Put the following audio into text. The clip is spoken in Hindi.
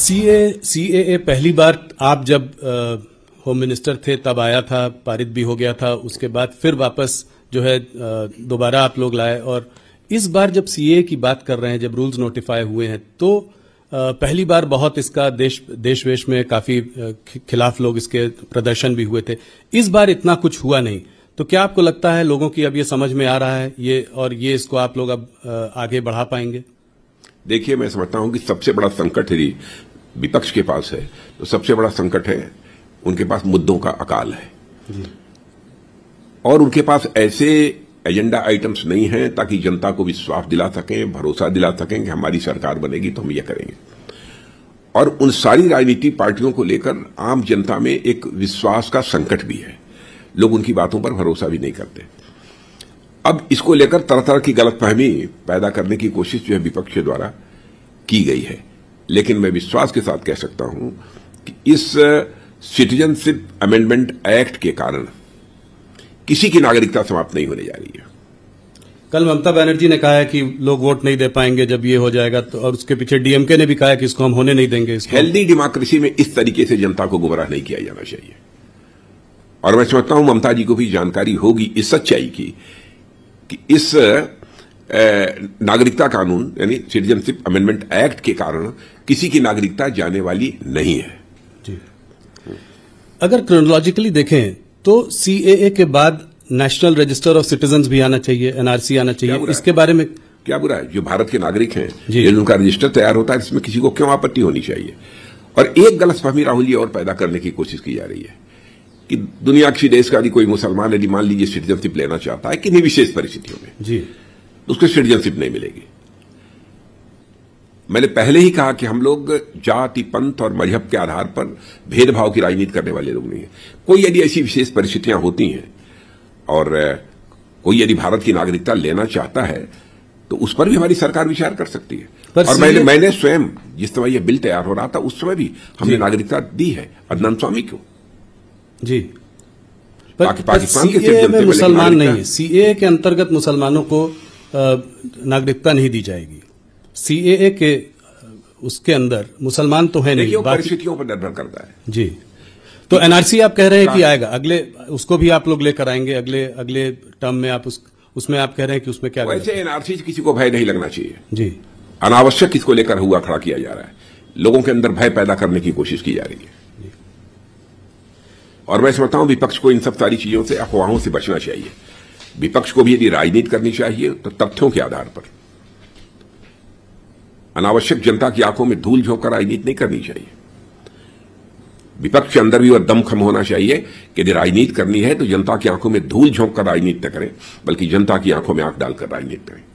सीएए पहली बार आप जब होम मिनिस्टर थे तब आया था, पारित भी हो गया था, उसके बाद फिर वापस जो है दोबारा आप लोग लाए, और इस बार जब सीएए की बात कर रहे हैं, जब रूल्स नोटिफाई हुए हैं, तो पहली बार बहुत इसका देश में काफी खिलाफ लोग इसके प्रदर्शन भी हुए थे। इस बार इतना कुछ हुआ नहीं, तो क्या आपको लगता है लोगों की अब ये समझ में आ रहा है ये, और ये इसको आप लोग अब आगे बढ़ा पाएंगे? देखिए, मैं समझता हूं कि सबसे बड़ा संकट यदि विपक्ष के पास है तो सबसे बड़ा संकट है उनके पास मुद्दों का अकाल है, और उनके पास ऐसे एजेंडा आइटम्स नहीं है ताकि जनता को विश्वास दिला सकें, भरोसा दिला सकें कि हमारी सरकार बनेगी तो हम यह करेंगे। और उन सारी राजनीतिक पार्टियों को लेकर आम जनता में एक विश्वास का संकट भी है, लोग उनकी बातों पर भरोसा भी नहीं करते। अब इसको लेकर तरह तरह की गलतफहमी पैदा करने की कोशिश जो है विपक्ष द्वारा की गई है, लेकिन मैं विश्वास के साथ कह सकता हूं कि इस सिटीजनशिप अमेंडमेंट एक्ट के कारण किसी की नागरिकता समाप्त नहीं होने जा रही है। कल ममता बनर्जी ने कहा है कि लोग वोट नहीं दे पाएंगे जब ये हो जाएगा, तो और उसके पीछे डीएमके ने भी कहा है कि इसको हम होने नहीं देंगे। हेल्दी डेमोक्रेसी में इस तरीके से जनता को गुमराह नहीं किया जाना चाहिए, और मैं समझता हूं ममता जी को भी जानकारी होगी इस सच्चाई की कि इस नागरिकता कानून यानी सिटीजनशिप अमेंडमेंट एक्ट के कारण किसी की नागरिकता जाने वाली नहीं है। जी, अगर क्रोनोलॉजिकली देखें तो सीएए के बाद नेशनल रजिस्टर ऑफ सिटीजन भी आना चाहिए, एनआरसी आना चाहिए, इसके बारे में क्या बुरा है? जो भारत के नागरिक हैं उनका रजिस्टर तैयार होता है, इसमें किसी को क्यों आपत्ति होनी चाहिए? और एक गलतफहमी राहुल जी और पैदा करने की कोशिश की जा रही है कि दुनिया किसी देश का यदि कोई मुसलमान यदि मान लीजिए सिटीजनशिप लेना चाहता है किन्हीं विशेष परिस्थितियों में जी, तो उसको सिटीजनशिप नहीं मिलेगी। मैंने पहले ही कहा कि हम लोग जाति, पंथ और मजहब के आधार पर भेदभाव की राजनीति करने वाले लोग नहीं हैं। कोई यदि ऐसी विशेष परिस्थितियां होती हैं और कोई यदि भारत की नागरिकता लेना चाहता है तो उस पर भी हमारी सरकार विचार कर सकती है। और मैंने स्वयं जिस समय यह बिल तैयार हो रहा था उस समय भी हमने नागरिकता दी है अदनान स्वामी को जी, पाकिस्तान के सीएए में मुसलमान नहीं है। सीएए के अंतर्गत मुसलमानों को नागरिकता नहीं दी जाएगी, सीएए के उसके अंदर मुसलमान तो है नहीं, परिस्थितियों पर निर्भर करता है जी। तो एनआरसी आप कह रहे हैं कि आएगा अगले, उसको भी आप लोग लेकर आएंगे अगले टर्म में, आप उसमें आप कह रहे हैं कि उसमें क्या? वैसे एनआरसी से किसी को भय नहीं लगना चाहिए जी, अनावश्यक इसको लेकर हुआ खड़ा किया जा रहा है, लोगों के अंदर भय पैदा करने की कोशिश की जा रही है। और मैं समझता हूं विपक्ष को इन सब सारी चीजों से, अफवाहों से बचना चाहिए। विपक्ष को भी यदि राजनीति करनी चाहिए तो तथ्यों के आधार पर, अनावश्यक जनता की आंखों में धूल झोंक कर राजनीति नहीं करनी चाहिए। विपक्ष के अंदर भी और दमखम होना चाहिए कि यदि राजनीति करनी है तो जनता की आंखों में धूल झोंक कर राजनीति न करें, बल्कि जनता की आंखों में आंख डालकर राजनीति करें।